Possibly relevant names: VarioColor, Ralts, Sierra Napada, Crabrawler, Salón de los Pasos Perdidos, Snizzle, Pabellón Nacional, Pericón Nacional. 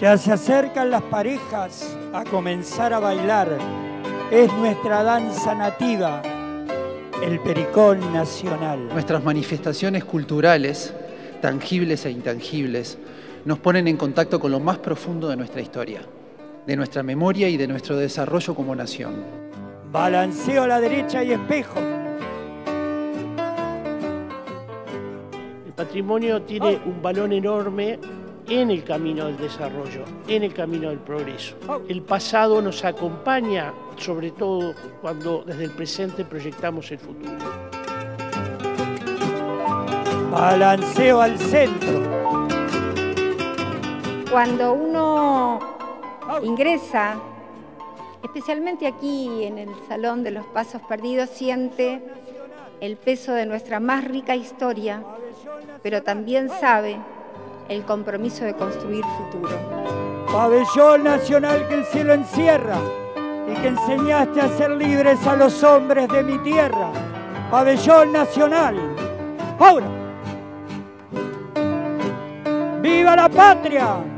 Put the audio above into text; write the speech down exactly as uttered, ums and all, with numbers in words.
Ya se acercan las parejas a comenzar a bailar. Es nuestra danza nativa, el Pericón Nacional. Nuestras manifestaciones culturales, tangibles e intangibles, nos ponen en contacto con lo más profundo de nuestra historia, de nuestra memoria y de nuestro desarrollo como nación. Balanceo a la derecha y espejo. El patrimonio tiene un valor enorme en el camino del desarrollo, en el camino del progreso. El pasado nos acompaña, sobre todo cuando desde el presente proyectamos el futuro. Balanceo al centro. Cuando uno ingresa, especialmente aquí en el Salón de los Pasos Perdidos, siente el peso de nuestra más rica historia, pero también sabe el compromiso de construir futuro. Pabellón Nacional que el cielo encierra y que enseñaste a ser libres a los hombres de mi tierra. Pabellón Nacional, ahora. ¡Viva la patria!